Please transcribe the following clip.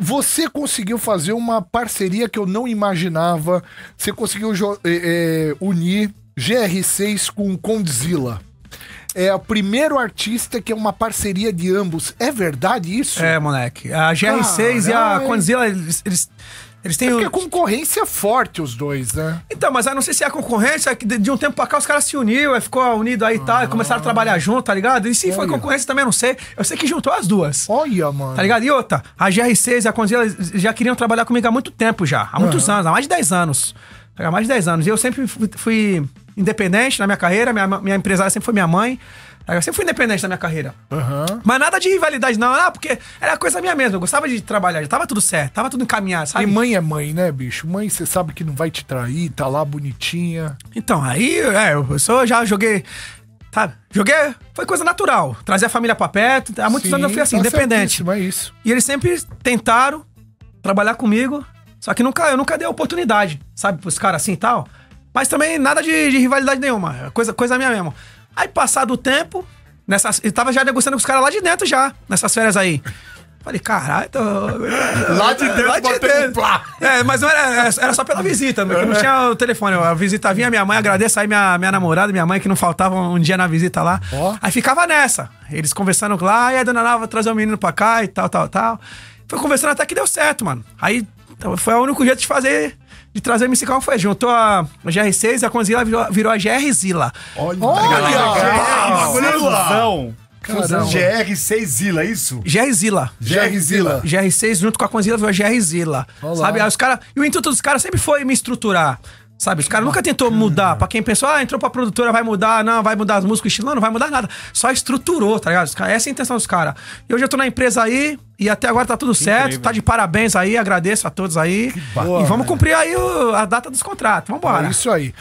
Você conseguiu fazer uma parceria que eu não imaginava. Você conseguiu unir GR6 com GR6zilla. É o primeiro artista que é uma parceria de ambos. É verdade isso? É, moleque. A GR6 e a GR6zilla, eles têm... É porque a concorrência é forte, os dois, né? Então, mas eu não sei se é a concorrência. De um tempo pra cá, os caras se uniram, ficou unido aí e tal, começaram a trabalhar junto, tá ligado? E se foi concorrência também, eu não sei. Eu sei que juntou as duas. Olha, mano. Tá ligado? E outra, a GR6 e a GR6zilla já queriam trabalhar comigo há muito tempo já. Há muitos anos, há mais de 10 anos. Há mais de 10 anos. E eu sempre fui independente na minha carreira, minha empresária sempre foi minha mãe. Eu sempre fui independente na minha carreira. Mas nada de rivalidade, não. Porque era coisa minha mesmo. Eu gostava de trabalhar, já tava tudo certo, tava tudo encaminhado, sabe? E mãe é mãe, né, bicho? Mãe, você sabe que não vai te trair, tá lá bonitinha. Então, aí, eu já joguei. Sabe? Joguei, foi coisa natural. Trazer a família pra perto. Há muitos anos eu fui assim, independente. É isso. E eles sempre tentaram trabalhar comigo. Só que eu nunca dei a oportunidade, sabe, pros caras assim e tal. Mas também nada de rivalidade nenhuma. Coisa minha mesmo. Aí, passado o tempo, eu tava já negociando com os caras lá de dentro já, nessas férias aí. Falei, caralho, lá de dentro, lá de dentro. Mas não era só pela visita, porque não tinha o telefone. A visita vinha, minha mãe, agradeço aí minha namorada, minha mãe, que não faltava um dia na visita lá. Aí ficava nessa. Eles conversando lá, e a dona Nava vai trazer o menino pra cá e tal, tal, tal. Foi conversando até que deu certo, mano. Aí, foi o único jeito de fazer... De trazer o MC Kauan foi junto a GR6 e a GR6zilla virou a GR6zilla. Olha, GR6zilla, isso? GR6zilla. GR6 junto com a GR6zilla virou a GR6zilla. Sabe? Aí os caras. E o intuito dos caras sempre foi me estruturar. Sabe? Os caras nunca tentou mudar. Pra quem pensou, entrou pra produtora, vai mudar. Não, vai mudar as músicas, o estilo. Não, não vai mudar nada. Só estruturou, tá ligado? Essa é a intenção dos caras. E hoje eu tô na empresa aí. E até agora tá tudo certo, incrível. Tá de parabéns aí, agradeço a todos aí. Boa, e vamos cumprir aí a data dos contratos, vambora. É isso aí.